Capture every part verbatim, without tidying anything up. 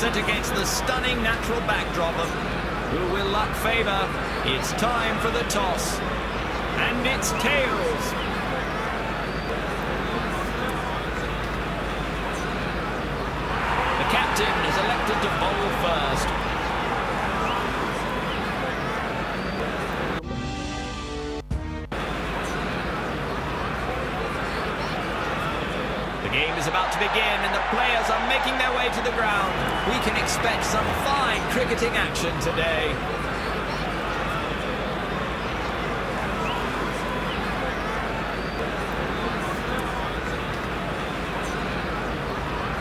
plays it against the stunning natural backdrop of who will luck favour. It's time for the toss. And it's tails. The captain is elected to bowl first. The game is about to begin and the players are making their way to the ground. We can expect some fine cricketing action today.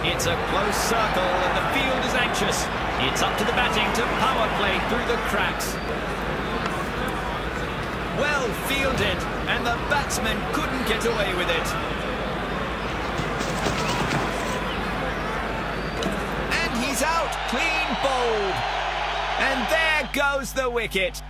It's a close circle and the field is anxious. It's up to the batting to power play through the cracks. Well fielded, and the batsman couldn't get away with it. And he's out, clean bowled. And there goes the wicket.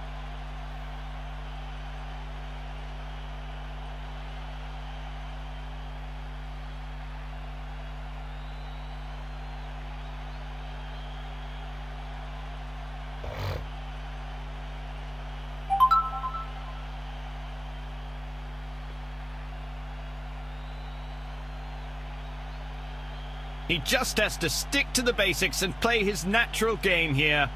He just has to stick to the basics and play his natural game here.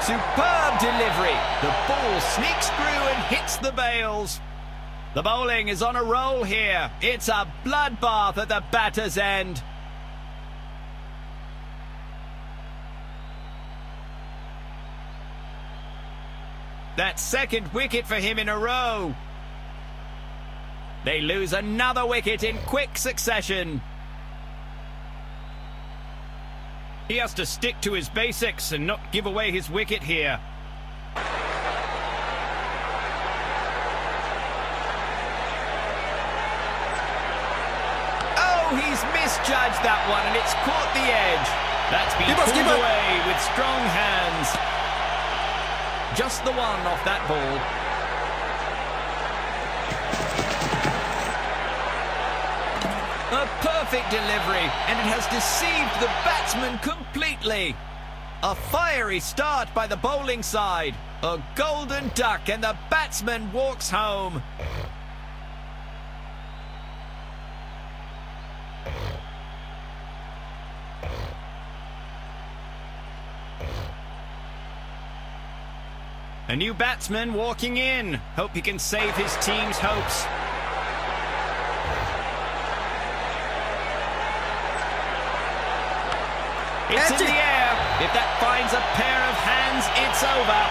Superb delivery. The ball sneaks through and hits the bails. The bowling is on a roll here. It's a bloodbath at the batter's end. That second wicket for him in a row. They lose another wicket in quick succession. He has to stick to his basics and not give away his wicket here. Oh, he's misjudged that one and it's caught the edge. That's been pulled away with strong hands. Just the one off that ball. A perfect delivery, and it has deceived the batsman completely. A fiery start by the bowling side. A golden duck, and the batsman walks home. A new batsman walking in. Hope he can save his team's hopes. It's in the air. If that finds a pair of hands, it's over.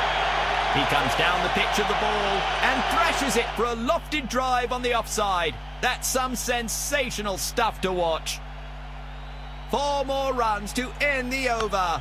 He comes down the pitch of the ball and thrashes it for a lofted drive on the offside. That's some sensational stuff to watch. Four more runs to end the over.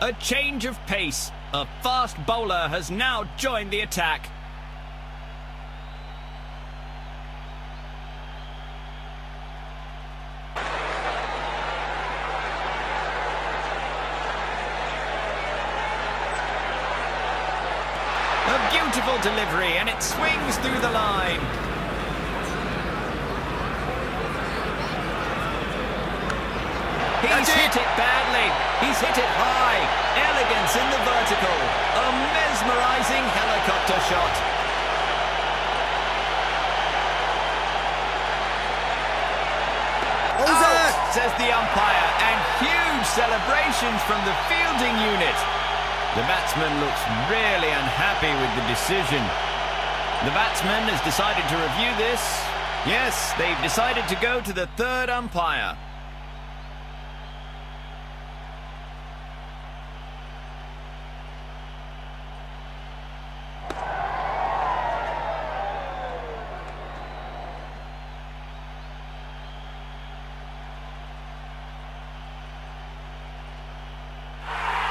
A change of pace. A fast bowler has now joined the attack. A beautiful delivery, and it swings through the line. He's hit it badly. He's hit it high. Elegance in the vertical. A mesmerizing helicopter shot. Out, out, says the umpire, and huge celebrations from the fielding unit. The batsman looks really unhappy with the decision. The batsman has decided to review this. Yes, they've decided to go to the third umpire.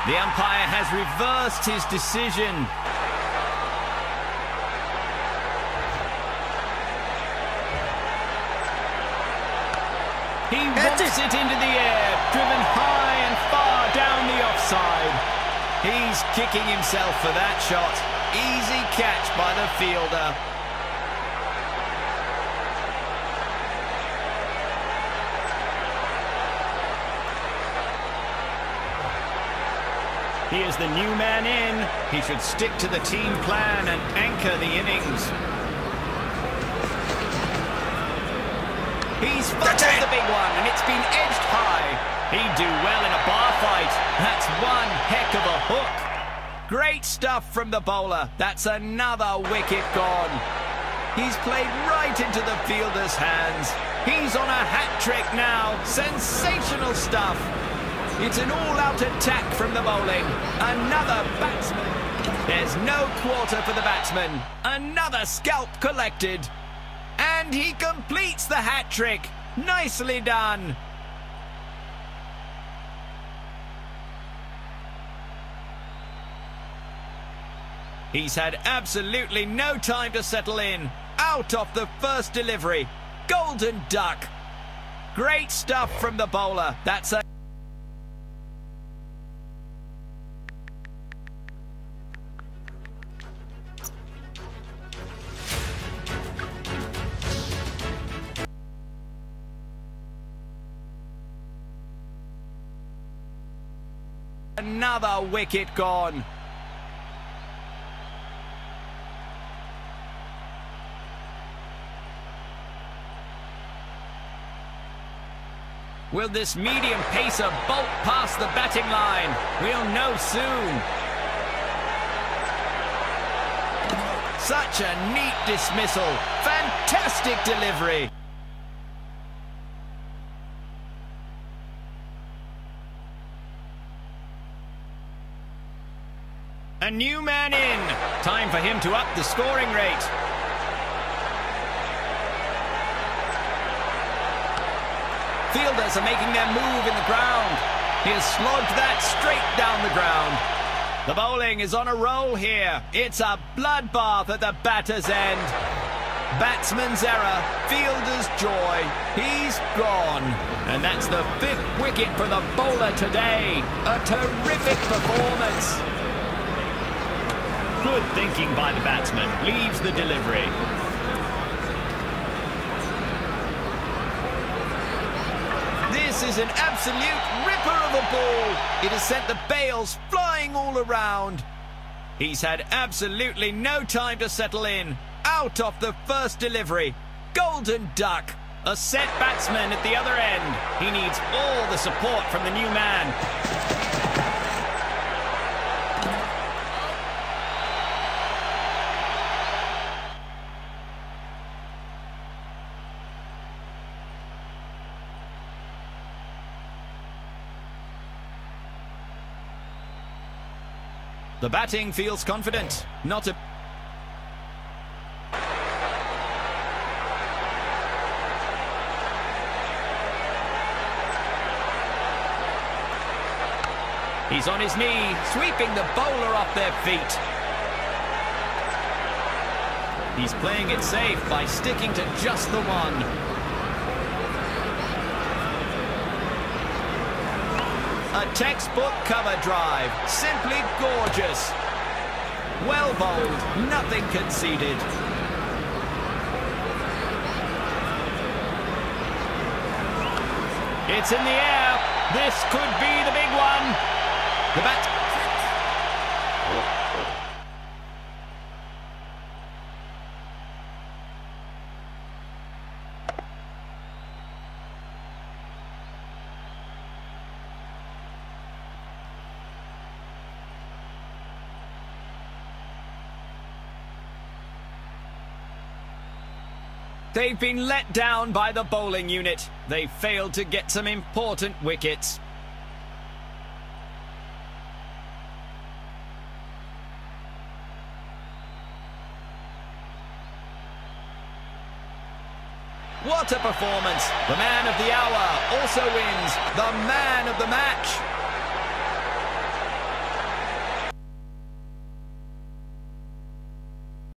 The umpire has reversed his decision. He rips it into the air, driven high and far down the offside. He's kicking himself for that shot. Easy catch by the fielder. He is the new man in. He should stick to the team plan and anchor the innings. He's spotted the big one, and it's been edged high. He'd do well in a bar fight. That's one heck of a hook. Great stuff from the bowler. That's another wicket gone. He's played right into the fielder's hands. He's on a hat trick now. Sensational stuff. It's an all-out attack from the bowling. Another batsman. There's no quarter for the batsman. Another scalp collected. And he completes the hat-trick. Nicely done. He's had absolutely no time to settle in. Out off the first delivery. Golden duck. Great stuff from the bowler. That's a... Another wicket gone. Will this medium pacer bolt past the batting line? We'll know soon. Such a neat dismissal. Fantastic delivery. A new man in. Time for him to up the scoring rate. Fielders are making their move in the ground. He has slogged that straight down the ground. The bowling is on a roll here. It's a bloodbath at the batter's end. Batsman's error, fielder's joy. He's gone. And that's the fifth wicket for the bowler today. A terrific performance. Good thinking by the batsman, leaves the delivery. This is an absolute ripper of a ball. It has sent the bails flying all around. He's had absolutely no time to settle in. Out off the first delivery. Golden duck. A set batsman at the other end. He needs all the support from the new man. The batting feels confident, not a... He's on his knee, sweeping the bowler off their feet. He's playing it safe by sticking to just the one. A textbook cover drive, simply gorgeous. Well bowled, nothing conceded. It's in the air. This could be the big one. The bat. They've been let down by the bowling unit. They failed to get some important wickets. What a performance! The man of the hour also wins the man of the match.